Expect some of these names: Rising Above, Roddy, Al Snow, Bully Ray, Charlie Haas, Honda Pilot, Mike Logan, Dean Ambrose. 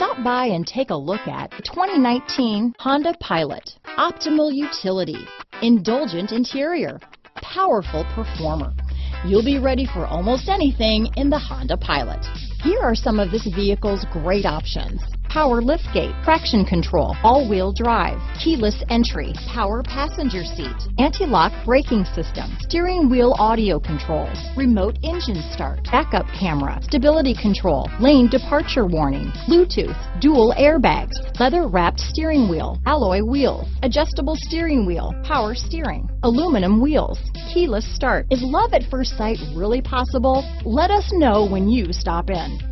Stop by and take a look at the 2019 Honda Pilot. Optimal utility, indulgent interior, powerful performer. You'll be ready for almost anything in the Honda Pilot. Here are some of this vehicle's great options: power liftgate, traction control, all-wheel drive, keyless entry, power passenger seat, anti-lock braking system, steering wheel audio controls, remote engine start, backup camera, stability control, lane departure warning, Bluetooth, dual airbags, leather-wrapped steering wheel, alloy wheels, adjustable steering wheel, power steering, aluminum wheels, keyless start. Is love at first sight really possible? Let us know when you stop in.